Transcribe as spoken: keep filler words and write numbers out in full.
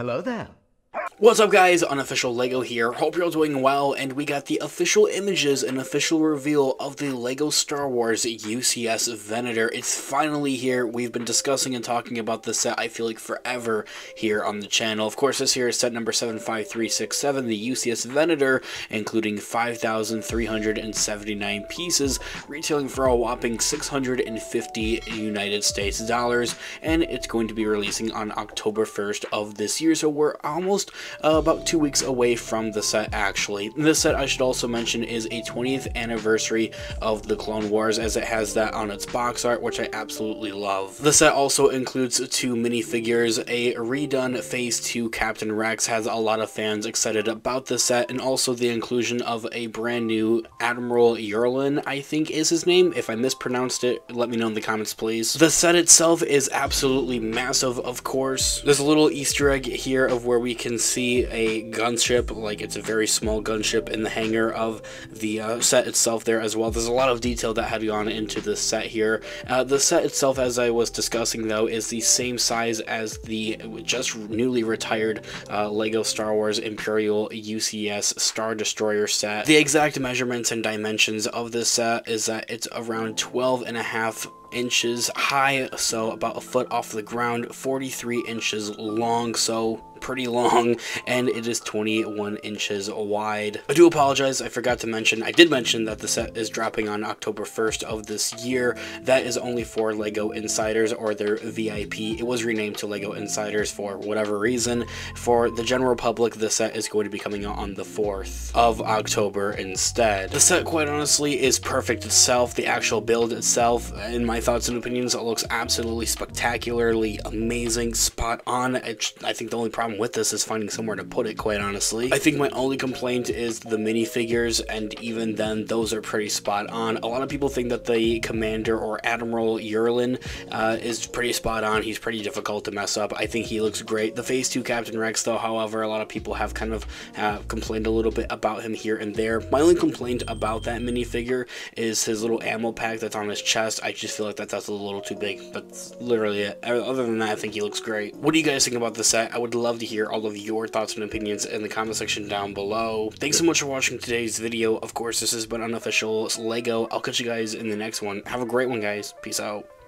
Hello there. What's up guys, Unofficial Lego here, hope you're all doing well, and we got the official images and official reveal of the LEGO Star Wars U C S Venator. It's finally here. We've been discussing and talking about this set, I feel like forever, here on the channel. Of course, this here is set number seven five three six seven, the U C S Venator, including five thousand three hundred seventy-nine pieces, retailing for a whopping six hundred fifty United States dollars, and it's going to be releasing on October first of this year, so we're almost Uh, about two weeks away from the set. Actually, this set, I should also mention, is a twentieth anniversary of the Clone Wars, as it has that on its box art, which I absolutely love. The set also includes two minifigures, a redone phase two Captain Rex, has a lot of fans excited about the set, and also the inclusion of a brand new Admiral Yurlin, I think is his name. If I mispronounced it, let me know in the comments please. The set itself is absolutely massive. Of course, there's a little Easter egg here of where we can see a gunship, like it's a very small gunship in the hangar of the uh, set itself there as well. There's a lot of detail that had gone into this set here. Uh, the set itself, as I was discussing though, is the same size as the just newly retired uh, LEGO Star Wars Imperial U C S Star Destroyer set. The exact measurements and dimensions of this set is that it's around twelve and a half inches high, so about a foot off the ground, forty-three inches long, so pretty long, and it is twenty-one inches wide. I do apologize, I forgot to mention, I did mention that the set is dropping on October first of this year. That is only for LEGO Insiders or their V I P. It was renamed to LEGO Insiders for whatever reason. For the general public, the set is going to be coming out on the fourth of October instead. The set, quite honestly, is perfect itself. The actual build itself, in my thoughts and opinions, it looks absolutely spectacularly amazing, spot on. I think the only problem with this is finding somewhere to put it, quite honestly. I think my only complaint is the minifigures, and even then, those are pretty spot on. A lot of people think that the commander or Admiral Yurlin uh, is pretty spot on. He's pretty difficult to mess up. I think he looks great. The phase two Captain Rex, though, however, a lot of people have kind of uh, complained a little bit about him here and there. My only complaint about that minifigure is his little ammo pack that's on his chest. I just feel like that that's a little too big. That's literally it. Other than that, I think he looks great. What do you guys think about the set? I would love to hear all of your thoughts and opinions in the comment section down below. Thanks so much for watching today's video. Of course, this has been Unofficial Lego. I'll catch you guys in the next one. Have a great one, guys. Peace out.